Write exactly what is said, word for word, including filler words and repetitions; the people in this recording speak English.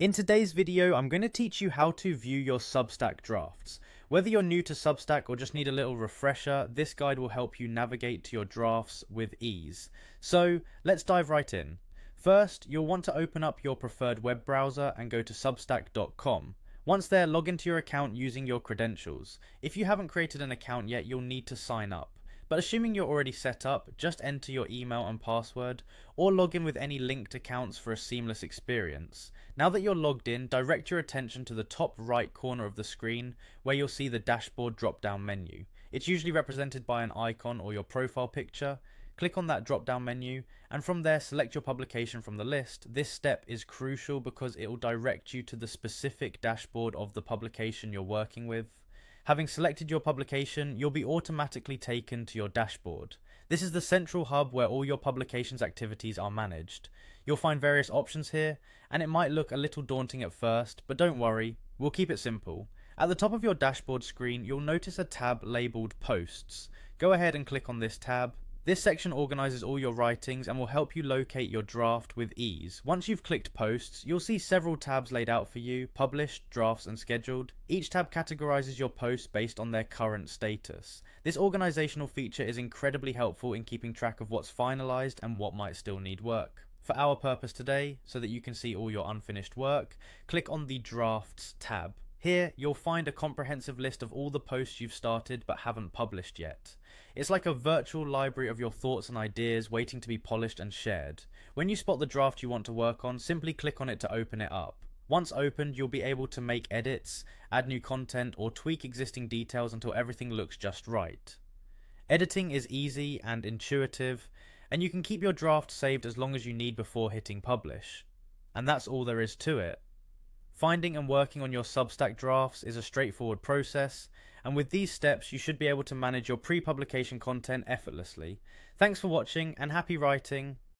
In today's video, I'm going to teach you how to view your Substack drafts. Whether you're new to Substack or just need a little refresher, this guide will help you navigate to your drafts with ease. So let's dive right in. First, you'll want to open up your preferred web browser and go to substack dot com. Once there, log into your account using your credentials. If you haven't created an account yet, you'll need to sign up. But assuming you're already set up, just enter your email and password, or log in with any linked accounts for a seamless experience. Now that you're logged in, direct your attention to the top right corner of the screen, where you'll see the dashboard drop-down menu. It's usually represented by an icon or your profile picture. Click on that drop-down menu, and from there, select your publication from the list. This step is crucial because it will direct you to the specific dashboard of the publication you're working with. Having selected your publication, you'll be automatically taken to your dashboard. This is the central hub where all your publication's activities are managed. You'll find various options here, and it might look a little daunting at first, but don't worry, we'll keep it simple. At the top of your dashboard screen, you'll notice a tab labeled Posts. Go ahead and click on this tab. This section organizes all your writings and will help you locate your draft with ease. Once you've clicked Posts, you'll see several tabs laid out for you: Published, Drafts and Scheduled. Each tab categorizes your posts based on their current status. This organizational feature is incredibly helpful in keeping track of what's finalized and what might still need work. For our purpose today, so that you can see all your unfinished work, click on the Drafts tab. Here, you'll find a comprehensive list of all the posts you've started but haven't published yet. It's like a virtual library of your thoughts and ideas waiting to be polished and shared. When you spot the draft you want to work on, simply click on it to open it up. Once opened, you'll be able to make edits, add new content, or tweak existing details until everything looks just right. Editing is easy and intuitive, and you can keep your draft saved as long as you need before hitting publish. And that's all there is to it. Finding and working on your Substack drafts is a straightforward process, and with these steps you should be able to manage your pre-publication content effortlessly. Thanks for watching and happy writing!